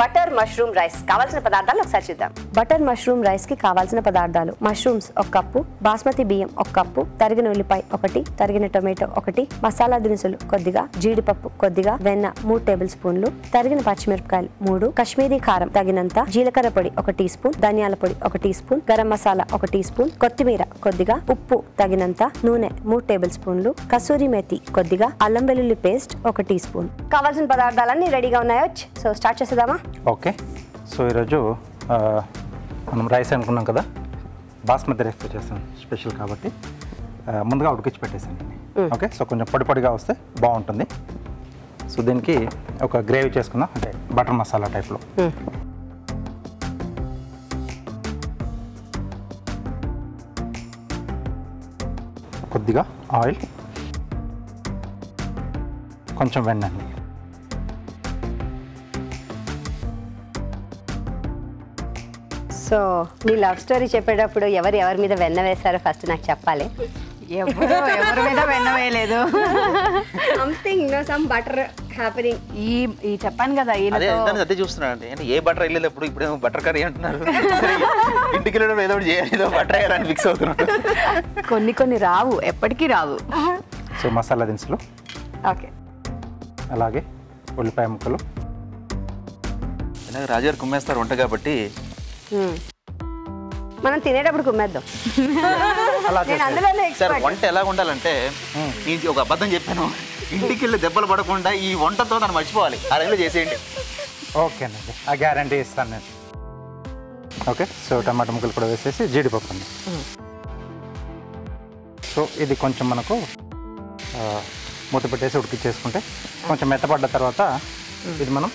Butter mushroom rice కావాల్సిన పదార్థాలు ఒకసారి చూద్దాం. బటర్ మష్రూమ్ రైస్ కి కావాల్సిన పదార్థాలు: మష్రూమ్స్ 1 కప్పు, బాస్మతి బియ్యం 1 కప్పు, తరిగిన ఉల్లిపాయ 1, తరిగిన టొమాటో 1, మసాలా దినుసులు కొద్దిగా, జీడిపప్పు కొద్దిగా, వెన్న 3 టేబుల్ స్పూన్లు, తరిగిన పచ్చిమిరపకాయలు 3, కాశ్మీరీ కారం తగినంత, జీలకర్ర పొడి 1 టీ స్పూన్, ధనియాల పొడి 1 tea spoon, garam masala 1 tea spoon, కొత్తిమీర కొద్దిగా, ఉప్పు తగినంత, నూనె 3 టేబుల్ స్పూన్లు, కసూరి మేతి కొద్దిగా, అల్లం వెల్లుల్లి పేస్ట్ 1 టీ స్పూన్. కావాల్సిన పదార్థాలన్నీ రెడీగా ఉన్నాయో సో స్టార్ట్ చేసేద్దామా? ఓకే, సో ఈరోజు మనం రైస్ అనుకున్నాం కదా, బాస్మతి రైస్తో చేస్తాం స్పెషల్ కాబట్టి ముందుగా ఉడికించి పెట్టేసానండి. ఓకే, సో కొంచెం పొడి పొడిగా వస్తే బాగుంటుంది. సో దీనికి ఒక గ్రేవీ చేసుకుందాం, అంటే బటర్ మసాలా టైప్లో. కొద్దిగా ఆయిల్, కొంచెం వెన్నండి, సో మీ లవ్ స్టోరీ చెప్పేటప్పుడు ఎవరు ఎవరి మీద వెన్న వేశారో ఫస్ట్ నాకు చెప్పాలి. ఎవరి మీద వెన్న వేయలేదు. Something no some butter happening. ఈ చెప్పాను కదా, అదే చూస్తున్నానండి. అంటే ఏ బటర్ వెళ్ళేటప్పుడు ఇప్పుడేమో బటర్ కర్రీ అంటున్నారు, ఇంటికి ఏదో ఏదో బటర్ వేయాలని ఫిక్స్ అవుతున్నారు. కొన్ని రావు, ఎప్పటికీ రావు. సో మసాలా దినుసులు, ఓకే, అలాగే ఉల్లిపాయ ముక్కలు. రాజుగారు కుమ్మేస్తారు వంట కాబట్టి మనం తినేటప్పుడు కుమ్మేద్దాం. వంట ఎలా ఉండాలంటే, నేను ఒక అబద్ధం చెప్పాను, ఇంటికి వెళ్ళి దెబ్బలు పడకుండా ఈ వంటతో నన్ను మర్చిపోవాలి, అలా చేసేయండి. ఓకేనండి, ఆ గ్యారంటీ ఇస్తాను నేను. ఓకే, సో టమాటా ముక్కలు కూడా వేసేసి జీడిపప్పు అండి. సో ఇది కొంచెం మనకు మూత పెట్టేసి ఉడికిచ్చేసుకుంటే కొంచెం మెత్తపడ్డ తర్వాత ఇది మనం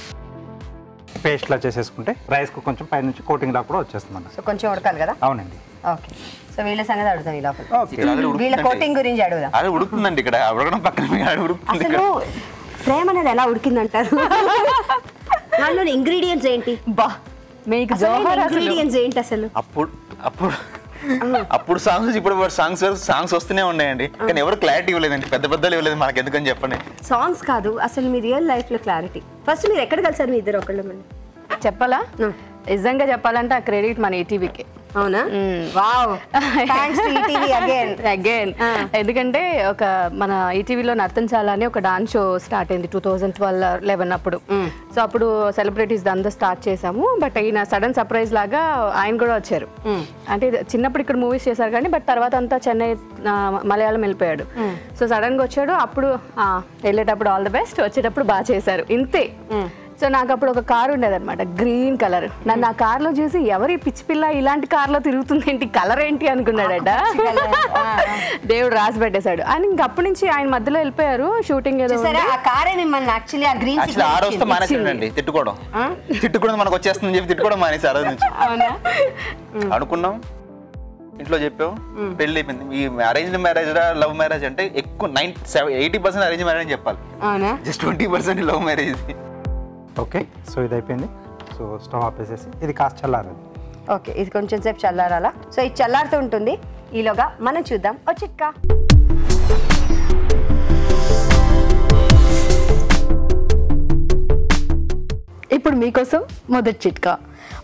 పేస్ట్లా చేసేసుకుంటే రైస్కు కొంచెం పైనుంచి కోటింగ్ లా కూడా వచ్చేస్తుంది. సో కొంచెం ఉడకాలి కదా? అవునండి. ఓకే, సో వీళ్ళ సంగతి అడుగుతాం, ఈ లోపల వీళ్ళ కోటింగ్ గురించి అడుగుదాం. అదే ఉడుకుతుందండి, ఇక్కడ ఉడకడం పక్కన ఉడుకుతుంది. అసలు ప్రేమ అనేది ఎలా ఉడికిందంటారు? దానిలో ఇంగ్రీడియంట్స్ ఏంటి? బా, మీకు ఇంగ్రీడియంట్స్ ఏంటి అసలు? అప్పుడు సాంగ్స్, ఇప్పుడు సాంగ్స్ వస్తూనే ఉన్నాయండి, కానీ ఎవరు క్లారిటీ ఇవ్వలేదండి, పెద్ద పెద్దలు ఇవ్వలేదు మనకి, ఎందుకని చెప్పండి. సాంగ్స్ కాదు, అసలు మీ రియల్ లైఫ్ లో క్లారిటీ. ఫస్ట్ మీరు ఎక్కడ కలిసారు మీ ఇద్దరు? ఒకళ్ళు చెప్పాలా? నిజంగా చెప్పాలంటే ఆ క్రెడిట్ మన ఈటీవీకే. అవునా? Wow, thanks to ETV again. ఎందుకంటే ఒక మన ఈటీవీలో నర్తనశాల అని ఒక డాన్స్ షో స్టార్ట్ అయింది 2011 అప్పుడు. సో అప్పుడు సెలబ్రిటీస్ అంతా స్టార్ట్ చేసాము, బట్ ఈయన సడన్ సర్ప్రైజ్ లాగా ఆయన కూడా వచ్చారు. అంటే చిన్నప్పుడు ఇక్కడ మూవీస్ చేశారు కానీ, బట్ తర్వాత అంతా చెన్నై మలయాళం వెళ్ళిపోయాడు. సో సడన్గా వచ్చాడు. అప్పుడు వెళ్ళేటప్పుడు ఆల్ ది బెస్ట్, వచ్చేటప్పుడు బాగా చేశారు, ఇంతే. సో నాకు అప్పుడు ఒక కారు ఉండేదన్నమాట, గ్రీన్ కలర్. నన్ను ఆ కార్లో చూసి ఎవరి పిచ్చి పిల్ల ఇలాంటి కార్లో తిరుగుతుంది ఏంటి, కలర్ ఏంటి అనుకున్నాడట. దేవుడు రాసి పెట్టేశాడు. అండ్ ఇంకప్పటి నుంచి ఆయన మధ్యలో వెళ్ళిపోయారు షూటింగ్ ఏదో. అనుకున్నాం ఇంట్లో, చెప్పాం, పెళ్లి అయిపోయింది. ఈ అరేంజ్ మ్యారేజ్ లవ్ మ్యారేజ్ అంటే ఎక్కువ 80% అరేంజ్ మ్యారేజ్ అని చెప్పాలి, just 20% love marriage. Okay, so ఇది అయిపోయింది. సో స్టవ్ ఆపేసేసి ఇది కాస్త చల్లారదు. ఓకే, ఇది కొంచెం సేపు చల్లారాలా? సో ఇది చల్లారుతూ ఉంటుంది. ఈలోగా మనం చూద్దాం ఓ చిట్కా. ఇప్పుడు మీకోసం మొదటి చిట్కా.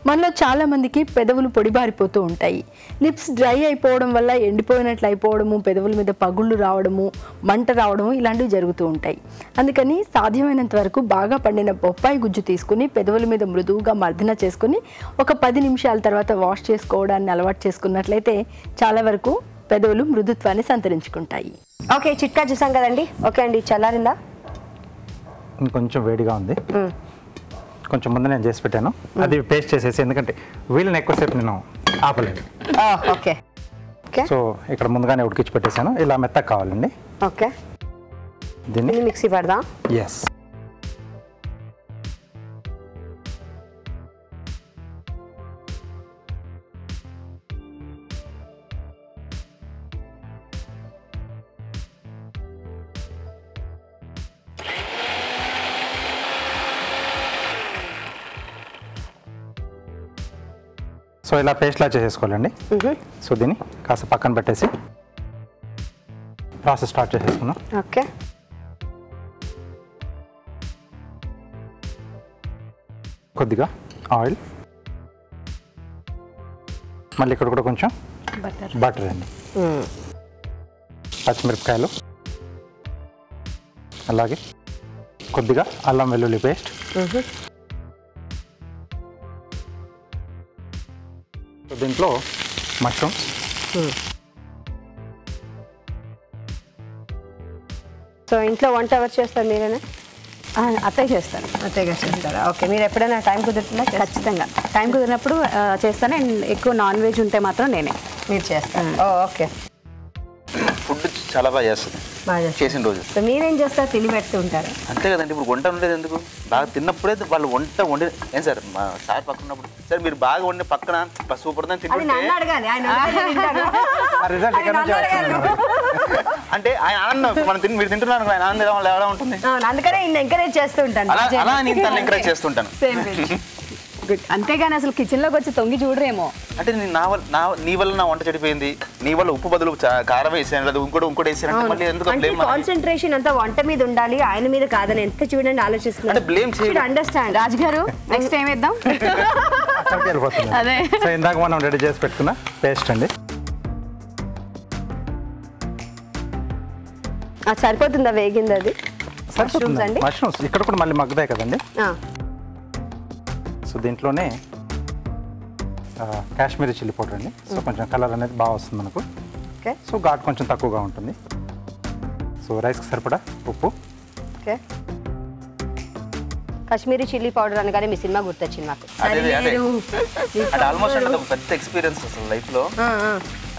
మనలో చాలామందికి పెదవులు పొడిబారిపోతూ ఉంటాయి. లిప్స్ డ్రై అయిపోవడం వల్ల ఎండిపోయినట్లు అయిపోవడము, పెదవుల మీద పగుళ్ళు రావడము, మంట రావడము, ఇలాంటివి జరుగుతూ ఉంటాయి. అందుకని సాధ్యమైనంత వరకు బాగా పండిన బొప్పాయి గుజ్జు తీసుకుని పెదవుల మీద మృదువుగా మర్దన చేసుకుని ఒక 10 నిమిషాల తర్వాత వాష్ చేసుకోవడాన్ని అలవాటు చేసుకున్నట్లయితే చాలా వరకు పెదవులు మృదుత్వాన్ని సంతరించుకుంటాయి. ఓకే, చిట్కా చూసాం కదండి. ఓకే అండి, చల్లారిందా? కొంచెం వేడిగా ఉంది, కొంచెం ముందు నేను చేసి పెట్టాను, అది పేస్ట్ చేసేసి, ఎందుకంటే వీళ్ళని ఎక్కువసేపు నేను ఆపలేదు. ఓకే, సో ఇక్కడ ముందుగానే ఉడికించి పెట్టేశాను, ఇలా మెత్తగా కావాలండి. ఓకే, దీన్ని మిక్సీ పడదాం. ఎస్, సో ఇలా పేస్ట్లా చేసేసుకోవాలండి. సో దీన్ని కాస్త పక్కన పెట్టేసి ప్రాసెస్ స్టార్ట్ చేసేసుకున్నాం. ఓకే, కొద్దిగా ఆయిల్, మళ్ళీ ఇక్కడ కూడా కొంచెం బటర్ అండి, పచ్చిమిరపకాయలు, అలాగే కొద్దిగా అల్లం వెల్లుల్లి పేస్ట్, దీంట్లో మష్రూమ్స్, సో ఇంట్లో వంట ఎవరు చేస్తారు? మీరేనా? అత్తయ్య చేస్తాను. అత్తయ్య చేస్తారా? ఓకే. మీరు ఎప్పుడైనా టైం కుదిరినా? ఖచ్చితంగా టైం కుదిరినప్పుడు చేస్తాను. అండ్ ఎక్కువ నాన్ వెజ్ ఉంటే మాత్రం నేనే. మీరు చేస్తాను? ఓకే. ఫుడ్ చాలా బాగా చేస్తుంది చేసిన రోజు. సో మీరేం చేస్తారు? తిని పెడుతూ ఉంటారు అంతే కదండి. ఇప్పుడు వంట ఉండేది ఎందుకు? బాగా తిన్నప్పుడే వాళ్ళు వంట వండి ఏం సార్ మా సార్ పక్కన ఉన్నప్పుడు సార్ మీరు బాగా వండి పక్కన సూపర్దని అంటే ఆయన ఆనందం మనం మీరు తింటున్నాను ఆయన ఆనందం ఎలా ఉంటుంది. అందుకనే ఎంకరేజ్ చేస్తూ ఉంటాను, అలా నేను తను ఎంకరేజ్ చేస్తుంటాను. అంతేగాని అసలు కిచెన్ లోకి వచ్చి తొంగి చూడరేమో అంటే నీ వల్ల నా వంట చెడిపోయింది, నీ వల్ల ఉప్పు బదులు కారం వేసాను, ఇంకోటి వేసాను. కాన్సన్ట్రేషన్ అంతా వంట మీద ఉండాలి, ఆయన మీద కాదని ఎంత చూడండి ఆలోచిస్తున్నాను. అండర్స్టాండ్ రాజ్ గారు. నెక్స్ట్ ఏం వేద్దాం? అదే సో ఇందాక మనం రెడీ చేసి పెట్టుకున్న పేస్ట్ అండి. అది సరిపోతుందా? వేగింది అది సరిపోతుంది. మష్రూమ్స్ ఇక్కడ కూడా మళ్ళీ మగ్గుతాయి కదండి. సో దీంట్లోనే కాశ్మీరీ చిల్లీ పౌడర్ అండి. సో కొంచెం కలర్ అనేది బాగా వస్తుంది మనకు. ఓకే. సో ఘాటు కొంచెం తక్కువగా ఉంటుంది. సో రైస్కి సరిపడా ఉప్పు. ఓకే. కాశ్మీరీ చిల్లీ పౌడర్ అనగానే మీ సినిమా గుర్తొచ్చింది నాకు. ఆల్మోస్ట్ అంటే ఒక పెద్ద ఎక్స్పీరియన్స్ అసలు లైఫ్లో.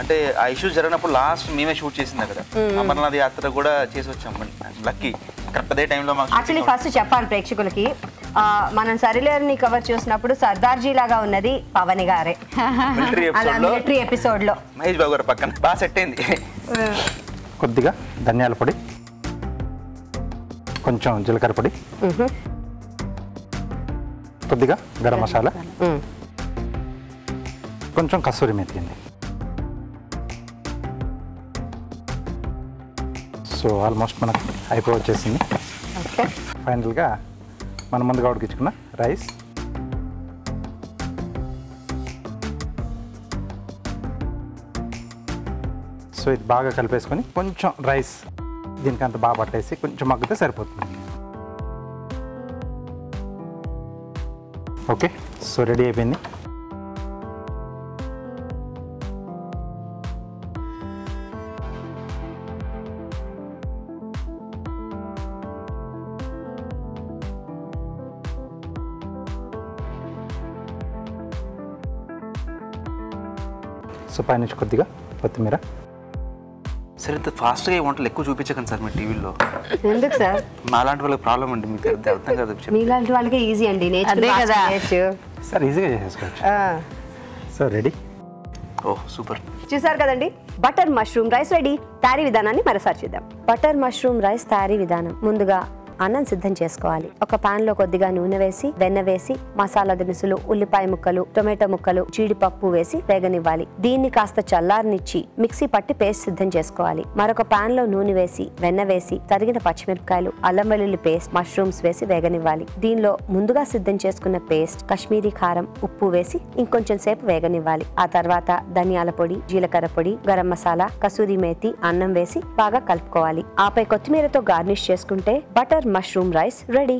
అంటే ఆ ఇష్యూ జరిగినప్పుడు లాస్ట్ మేమే షూట్ చేసింది కదా, అమర్నాథ్ యాత్ర కూడా చేసి వచ్చాం. లక్కీ కరెక్ట్ అదే టైంలో. యాక్చువల్లీ ఫస్ట్ చెప్పాలి ప్రేక్షకులకి, మనం సరిలేరుని కవర్ చేసినప్పుడు సర్దార్జీ లాగా ఉన్నది పవన్ గారే. మిలిటరీ ఎపిసోడ్ లో మహేష్ బాబు గారు పక్కన బాగా సెట్ అయింది. కొద్దిగా ధనియాల పొడి, కొంచెం జీలకర్ర పొడి, కొద్దిగా గరం మసాలా, కొంచెం కస్తూరి మెంతి అండి. సో ఆల్మోస్ట్ మనకు అయిపోవచ్చేసింది. ఫైనల్గా మన ముందుగా ఉడికించుకున్న రైస్. సో ఇది బాగా కలిపేసుకొని కొంచెం రైస్ దీనికి అంత బాగా పట్టేసి కొంచెం మగ్గితే సరిపోతుంది. ఓకే. సో రెడీ అయిపోయింది. సో పైన కొద్దిగా కొత్తిమీర. సార్ ఇంత ఫాస్ట్గా వంటలు ఎక్కువ చూపించకండి సార్ మీ టీవీలో. ఎందుకు సార్? మాలాంటి వాళ్ళకి ప్రాబ్లం అండి, మీకు అర్థం కాదు. మీలాంటి వాళ్ళకి ఈజీ అండి, అదే కదా సార్, ఈజీగా చేసేసుకోవచ్చు. So ready. Oh super. చూసారు కదండి బటర్ మష్రూమ్ రైస్ రెడీ. తయారీ విధానాన్ని మరోసారి చూద్దాం. బటర్ మష్రూమ్ రైస్ తయారీ విధానం. ముందుగా అన్నం సిద్ధం చేసుకోవాలి. ఒక పాన్ లో కొద్దిగా నూనె వేసి వెన్న వేసి మసాలా దినుసులు, ఉల్లిపాయ ముక్కలు, టొమాటో ముక్కలు, జీడిపప్పు వేసి వేగనివ్వాలి. దీన్ని కాస్త చల్లారనిచ్చి మిక్సీ పట్టి పేస్ట్ సిద్ధం చేసుకోవాలి. మరొక పాన్ లో నూనె వేసి వెన్న వేసి తరిగిన పచ్చిమిరపకాయలు, అల్లం వెల్లుల్లి పేస్ట్, మష్రూమ్స్ వేసి వేగనివ్వాలి. దీనిలో ముందుగా సిద్ధం చేసుకున్న పేస్ట్, కాశ్మీరీ కారం, ఉప్పు వేసి ఇంకొంచెం సేపు వేగనివ్వాలి. ఆ తర్వాత ధనియాల పొడి, జీలకర్ర పొడి, గరం మసాలా, కసూరి మేతి, అన్నం వేసి బాగా కలుపుకోవాలి. ఆపై కొత్తిమీరతో గార్నిష్ చేసుకుంటే బటర్ మష్రూమ్ రైస్ రెడీ.